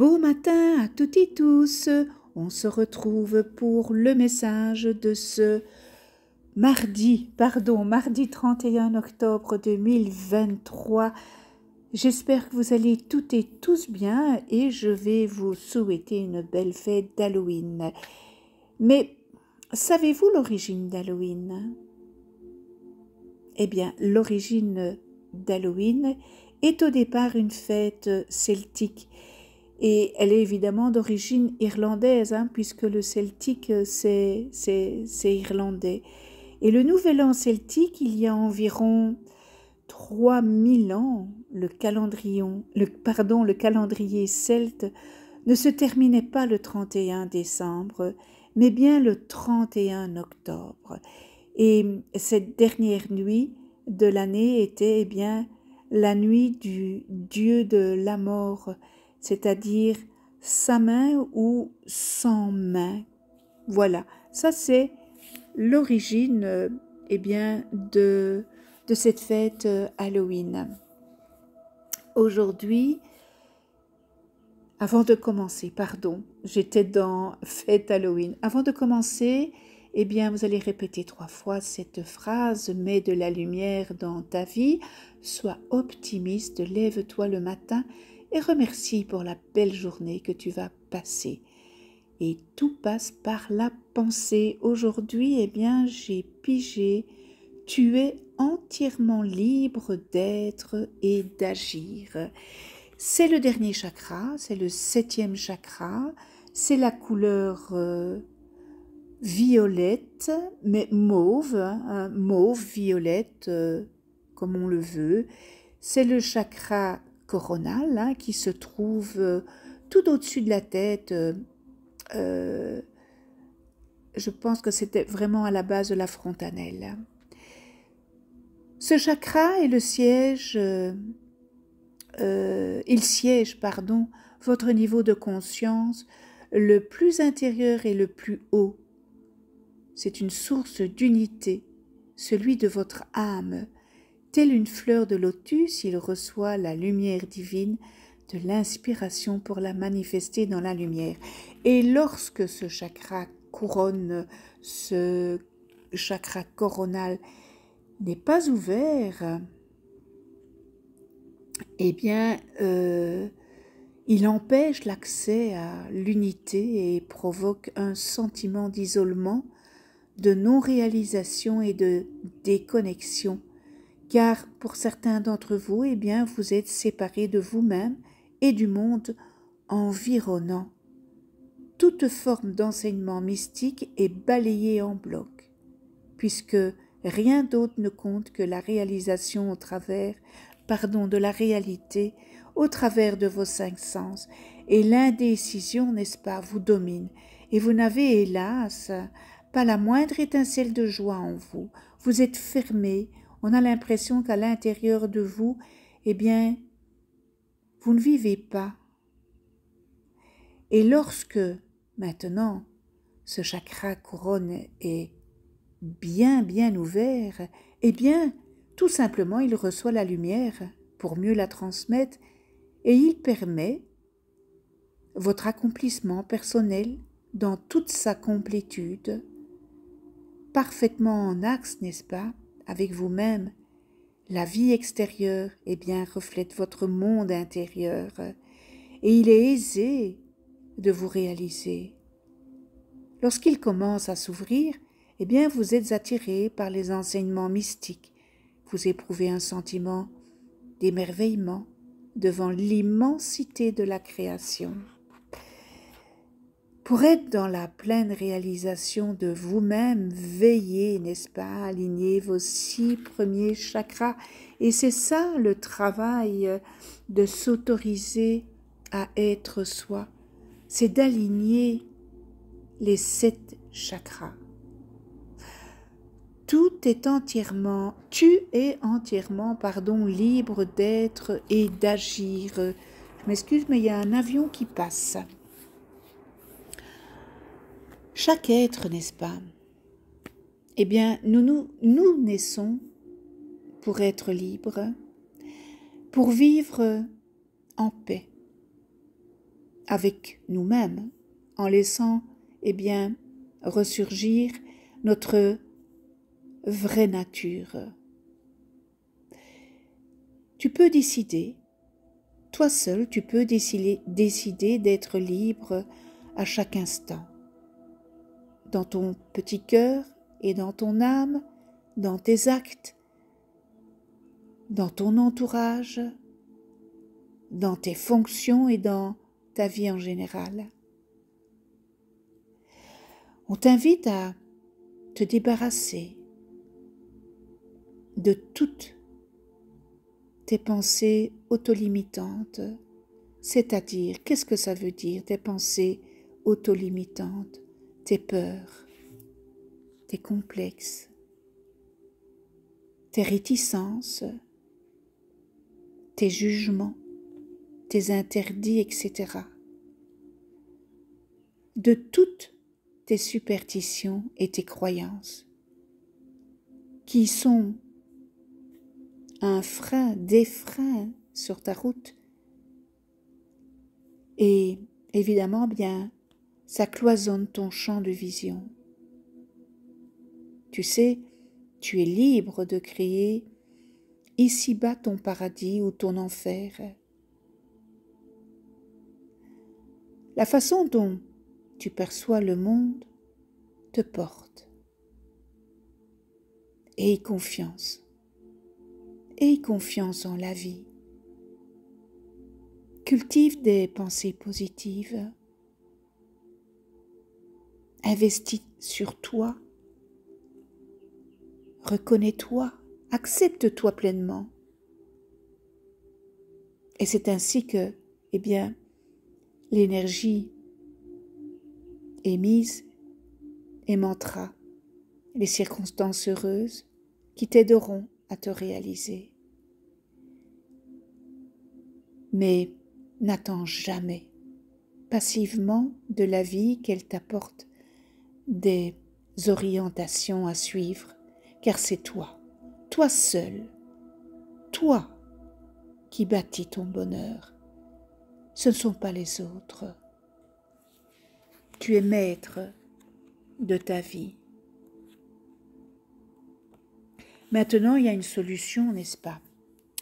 Beau matin à toutes et tous, on se retrouve pour le message de ce mardi 31 octobre 2023. J'espère que vous allez toutes et tous bien et je vais vous souhaiter une belle fête d'Halloween. Mais savez-vous l'origine d'Halloween? Eh bien, l'origine d'Halloween est au départ une fête celtique. Et elle est évidemment d'origine irlandaise, puisque le celtique, c'est irlandais. Et le nouvel an celtique, il y a environ 3000 ans, le calendrier celte ne se terminait pas le 31 décembre, mais bien le 31 octobre. Et cette dernière nuit de l'année était bien la nuit du dieu de la mort, c'est-à-dire sa main ou sans main. Voilà, ça c'est l'origine de cette fête Halloween. Aujourd'hui, avant de commencer, vous allez répéter 3 fois cette phrase: mets de la lumière dans ta vie, sois optimiste, lève-toi le matin et remercie pour la belle journée que tu vas passer. Et tout passe par la pensée. Aujourd'hui, j'ai pigé. Tu es entièrement libre d'être et d'agir. C'est le dernier chakra, c'est le 7e chakra. C'est la couleur violette, mais mauve, mauve, violette, comme on le veut. C'est le chakra coronal, qui se trouve tout au-dessus de la tête. Je pense que c'était vraiment à la base de la frontanelle. Ce chakra est le siège, il siège votre niveau de conscience le plus intérieur et le plus haut. C'est une source d'unité, celui de votre âme. Telle une fleur de lotus, il reçoit la lumière divine de l'inspiration pour la manifester dans la lumière. Et lorsque ce chakra coronal n'est pas ouvert, il empêche l'accès à l'unité et provoque un sentiment d'isolement, de non-réalisation et de déconnexion. Car pour certains d'entre vous, vous êtes séparés de vous-même et du monde environnant. Toute forme d'enseignement mystique est balayée en bloc, puisque rien d'autre ne compte que la réalisation de la réalité au travers de vos 5 sens, et l'indécision, n'est-ce pas, vous domine, et vous n'avez, hélas, pas la moindre étincelle de joie en vous. Vous êtes fermés. On a l'impression qu'à l'intérieur de vous, vous ne vivez pas. Et lorsque, maintenant, ce chakra couronne est bien ouvert, tout simplement, il reçoit la lumière pour mieux la transmettre et il permet votre accomplissement personnel dans toute sa complétude, parfaitement en axe, n'est-ce pas, avec vous-même. La vie extérieure, reflète votre monde intérieur et il est aisé de vous réaliser. Lorsqu'il commence à s'ouvrir, vous êtes attiré par les enseignements mystiques. Vous éprouvez un sentiment d'émerveillement devant l'immensité de la création. Pour être dans la pleine réalisation de vous-même, veillez, n'est-ce pas, alignez vos 6 premiers chakras. Et c'est ça le travail de s'autoriser à être soi. C'est d'aligner les 7 chakras. Tu es entièrement libre d'être et d'agir. Je m'excuse, mais il y a un avion qui passe. Chaque être, n'est-ce pas, nous naissons pour être libres, pour vivre en paix, avec nous-mêmes, en laissant ressurgir notre vraie nature. Tu peux décider, toi seul, tu peux décider d'être libre à chaque instant, dans ton petit cœur et dans ton âme, dans tes actes, dans ton entourage, dans tes fonctions et dans ta vie en général. On t'invite à te débarrasser de toutes tes pensées autolimitantes. C'est-à-dire, qu'est-ce que ça veut dire, tes pensées autolimitantes, tes peurs, tes complexes, tes réticences, tes jugements, tes interdits, etc. De toutes tes superstitions et tes croyances, qui sont un frein, des freins sur ta route. Et évidemment, ça cloisonne ton champ de vision. Tu sais, tu es libre de créer ici-bas ton paradis ou ton enfer. La façon dont tu perçois le monde te porte. Aie confiance. Aie confiance en la vie. Cultive des pensées positives. Investis sur toi. Reconnais-toi. Accepte-toi pleinement. Et c'est ainsi que, l'énergie émise émancera les circonstances heureuses qui t'aideront à te réaliser. Mais n'attends jamais passivement de la vie qu'elle t'apporte des orientations à suivre, car c'est toi, toi seul, toi qui bâtis ton bonheur. Ce ne sont pas les autres. Tu es maître de ta vie. Maintenant, il y a une solution, n'est-ce pas?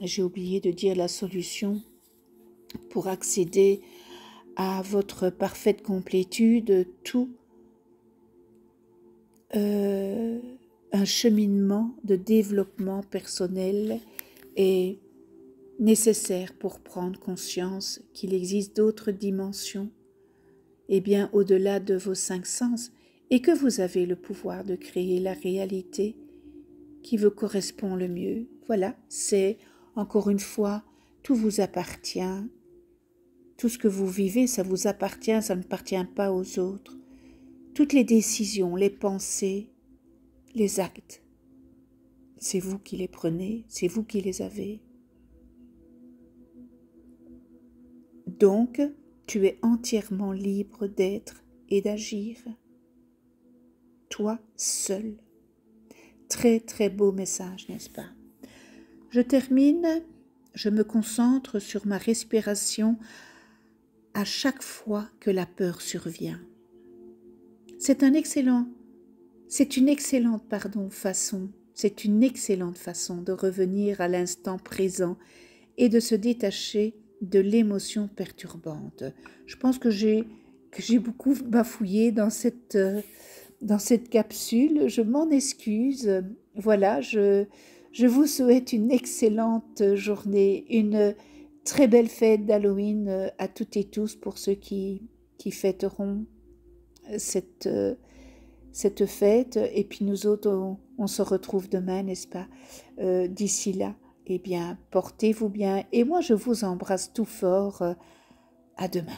J'ai oublié de dire la solution pour accéder à votre parfaite complétude, un cheminement de développement personnel et nécessaire pour prendre conscience qu'il existe d'autres dimensions, au-delà de vos 5 sens, et que vous avez le pouvoir de créer la réalité qui vous correspond le mieux. Voilà, c'est, encore une fois, tout vous appartient, tout ce que vous vivez, ça vous appartient, ça ne appartient pas aux autres. Toutes les décisions, les pensées, les actes, c'est vous qui les prenez, c'est vous qui les avez. Donc, tu es entièrement libre d'être et d'agir. Toi seul. Très, très beau message, n'est-ce pas? Je termine, je me concentre sur ma respiration à chaque fois que la peur survient. C'est une excellente façon de revenir à l'instant présent et de se détacher de l'émotion perturbante. Je pense que j'ai beaucoup bafouillé dans cette capsule. Je m'en excuse. Voilà, je vous souhaite une excellente journée, une très belle fête d'Halloween à toutes et tous pour ceux qui fêteront cette fête. Et puis nous autres, on se retrouve demain, n'est-ce pas? D'ici là, portez-vous bien. Et moi, je vous embrasse tout fort. À demain.